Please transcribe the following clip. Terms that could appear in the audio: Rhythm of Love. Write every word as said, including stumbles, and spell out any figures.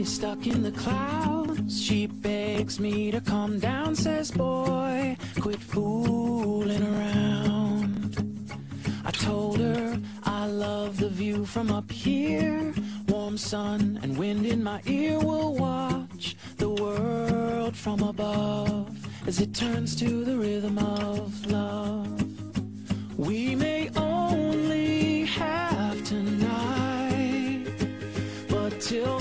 head is stuck in the clouds. She begs me to calm down, says, boy, quit fooling around. I told her I love the view from up here. Warm sun and wind in my ear, will watch the world from above as it turns to the rhythm of love. We may only have tonight, but till